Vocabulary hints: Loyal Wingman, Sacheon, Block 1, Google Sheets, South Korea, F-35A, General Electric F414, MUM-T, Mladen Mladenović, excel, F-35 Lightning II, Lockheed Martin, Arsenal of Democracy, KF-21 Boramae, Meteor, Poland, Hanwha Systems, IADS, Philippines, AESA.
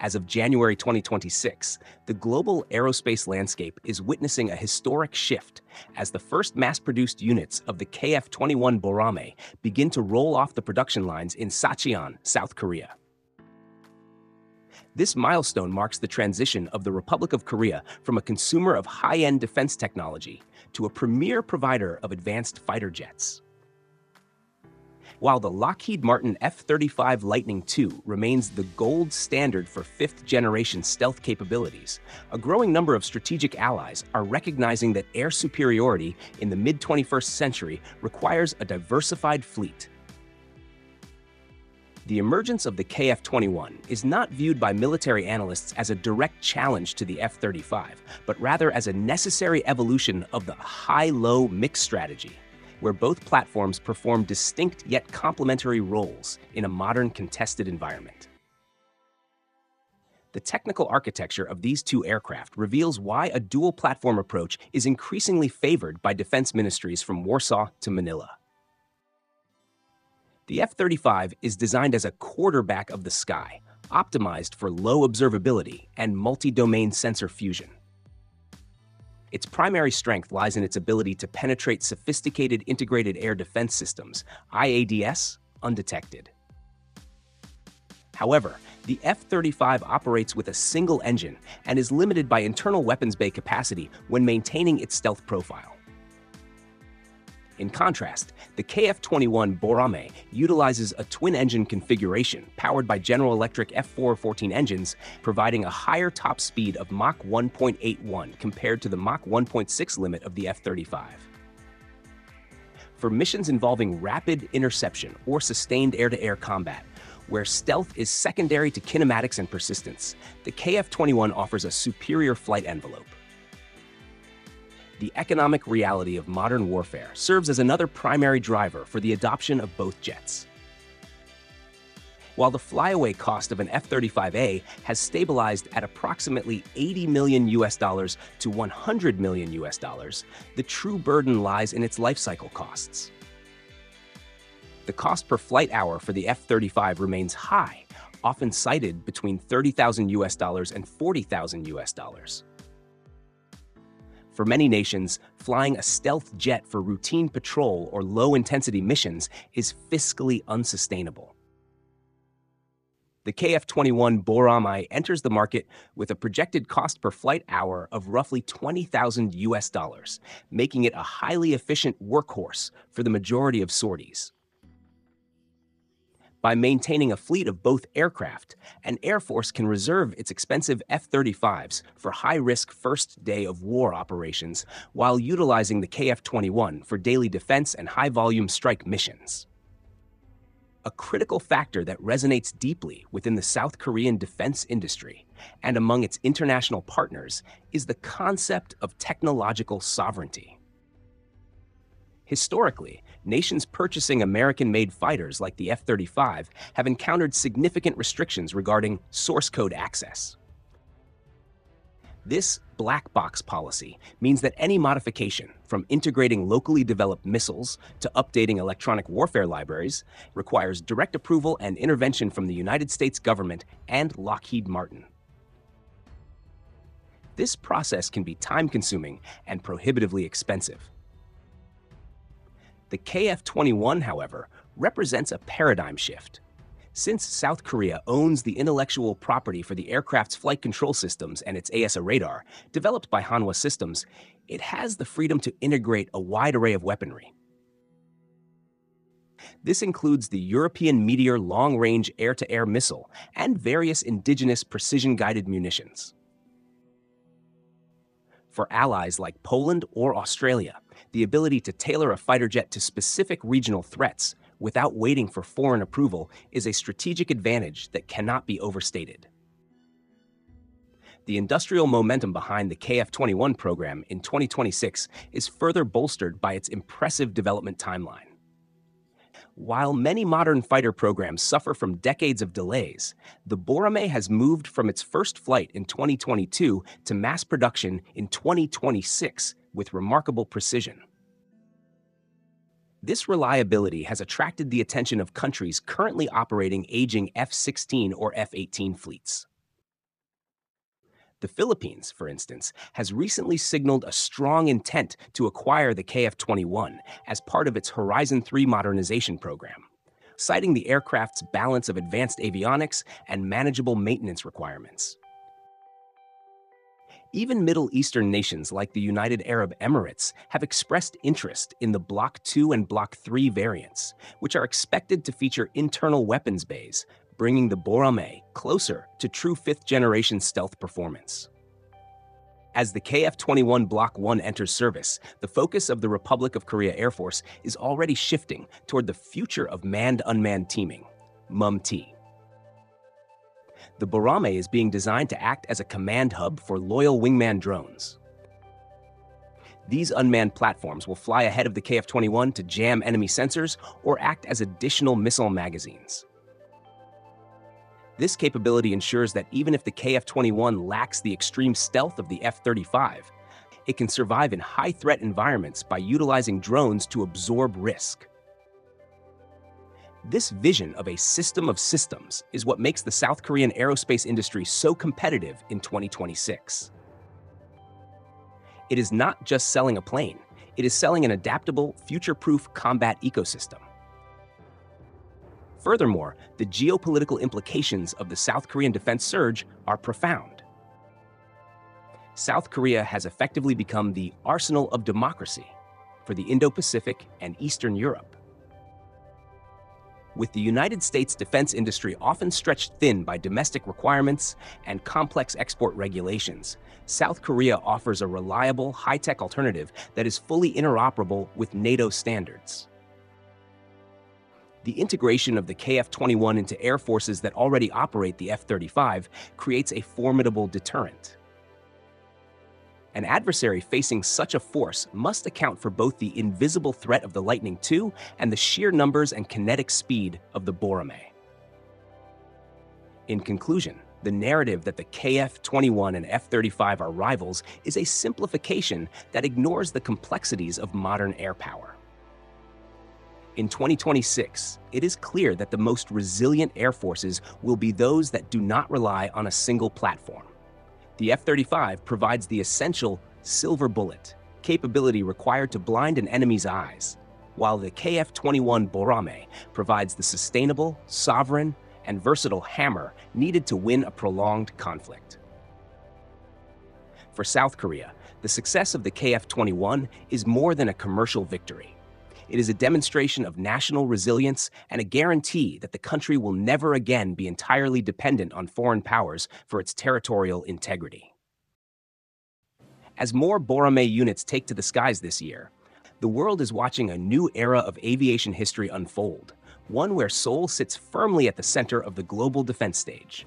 as of January 2026, the global aerospace landscape is witnessing a historic shift as the first mass-produced units of the KF-21 Boramae begin to roll off the production lines in Sacheon, South Korea. This milestone marks the transition of the Republic of Korea from a consumer of high-end defense technology to a premier provider of advanced fighter jets. While the Lockheed Martin F-35 Lightning II remains the gold standard for fifth-generation stealth capabilities, a growing number of strategic allies are recognizing that air superiority in the mid-21st century requires a diversified fleet. The emergence of the KF-21 is not viewed by military analysts as a direct challenge to the F-35, but rather as a necessary evolution of the high-low mix strategy, where both platforms perform distinct yet complementary roles in a modern contested environment. The technical architecture of these two aircraft reveals why a dual-platform approach is increasingly favored by defense ministries from Warsaw to Manila. The F-35 is designed as a quarterback of the sky, optimized for low observability and multi-domain sensor fusion. Its primary strength lies in its ability to penetrate sophisticated integrated air defense systems, IADS, undetected. However, the F-35 operates with a single engine and is limited by internal weapons bay capacity when maintaining its stealth profile. In contrast, the KF-21 Boramae utilizes a twin-engine configuration powered by General Electric F414 engines, providing a higher top speed of Mach 1.81 compared to the Mach 1.6 limit of the F-35. For missions involving rapid interception or sustained air-to-air combat, where stealth is secondary to kinematics and persistence, the KF-21 offers a superior flight envelope. The economic reality of modern warfare serves as another primary driver for the adoption of both jets. While the flyaway cost of an F-35A has stabilized at approximately $80 million to $100 million, the true burden lies in its lifecycle costs. The cost per flight hour for the F-35 remains high, often cited between $30,000 and $40,000. For many nations, flying a stealth jet for routine patrol or low-intensity missions is fiscally unsustainable. The KF-21 Boramae enters the market with a projected cost per flight hour of roughly $20,000, making it a highly efficient workhorse for the majority of sorties. By maintaining a fleet of both aircraft, an Air Force can reserve its expensive F-35s for high-risk first-day-of-war operations while utilizing the KF-21 for daily defense and high-volume strike missions. A critical factor that resonates deeply within the South Korean defense industry and among its international partners is the concept of technological sovereignty. Historically, nations purchasing American-made fighters like the F-35 have encountered significant restrictions regarding source code access. This black box policy means that any modification, from integrating locally developed missiles to updating electronic warfare libraries, requires direct approval and intervention from the United States government and Lockheed Martin. This process can be time-consuming and prohibitively expensive. The KF-21, however, represents a paradigm shift. Since South Korea owns the intellectual property for the aircraft's flight control systems and its AESA radar, developed by Hanwha Systems, it has the freedom to integrate a wide array of weaponry. This includes the European Meteor long-range air-to-air missile and various indigenous precision-guided munitions. For allies like Poland or Australia, the ability to tailor a fighter jet to specific regional threats without waiting for foreign approval is a strategic advantage that cannot be overstated. The industrial momentum behind the KF-21 program in 2026 is further bolstered by its impressive development timeline. While many modern fighter programs suffer from decades of delays, the Boramae has moved from its first flight in 2022 to mass production in 2026 with remarkable precision. This reliability has attracted the attention of countries currently operating aging F-16 or F-18 fleets. The Philippines, for instance, has recently signaled a strong intent to acquire the KF-21 as part of its Horizon 3 modernization program, citing the aircraft's balance of advanced avionics and manageable maintenance requirements. Even Middle Eastern nations like the United Arab Emirates have expressed interest in the Block 2 and Block 3 variants, which are expected to feature internal weapons bays, bringing the Boramae closer to true fifth-generation stealth performance. As the KF-21 Block 1 enters service, the focus of the Republic of Korea Air Force is already shifting toward the future of manned-unmanned teaming, MUM-T. The Boramae is being designed to act as a command hub for loyal wingman drones. These unmanned platforms will fly ahead of the KF-21 to jam enemy sensors or act as additional missile magazines. This capability ensures that even if the KF-21 lacks the extreme stealth of the F-35, it can survive in high-threat environments by utilizing drones to absorb risk. This vision of a system of systems is what makes the South Korean aerospace industry so competitive in 2026. It is not just selling a plane, it is selling an adaptable, future-proof combat ecosystem. Furthermore, the geopolitical implications of the South Korean defense surge are profound. South Korea has effectively become the arsenal of democracy for the Indo-Pacific and Eastern Europe. With the United States defense industry often stretched thin by domestic requirements and complex export regulations, South Korea offers a reliable, high-tech alternative that is fully interoperable with NATO standards. The integration of the KF-21 into air forces that already operate the F-35 creates a formidable deterrent. An adversary facing such a force must account for both the invisible threat of the Lightning II and the sheer numbers and kinetic speed of the Boramae. In conclusion, the narrative that the KF-21 and F-35 are rivals is a simplification that ignores the complexities of modern air power. In 2026, it is clear that the most resilient air forces will be those that do not rely on a single platform. The F-35 provides the essential silver bullet capability required to blind an enemy's eyes, while the KF-21 Boramae provides the sustainable, sovereign, and versatile hammer needed to win a prolonged conflict. For South Korea, the success of the KF-21 is more than a commercial victory. It is a demonstration of national resilience and a guarantee that the country will never again be entirely dependent on foreign powers for its territorial integrity. As more Boramae units take to the skies this year, the world is watching a new era of aviation history unfold, one where Seoul sits firmly at the center of the global defense stage.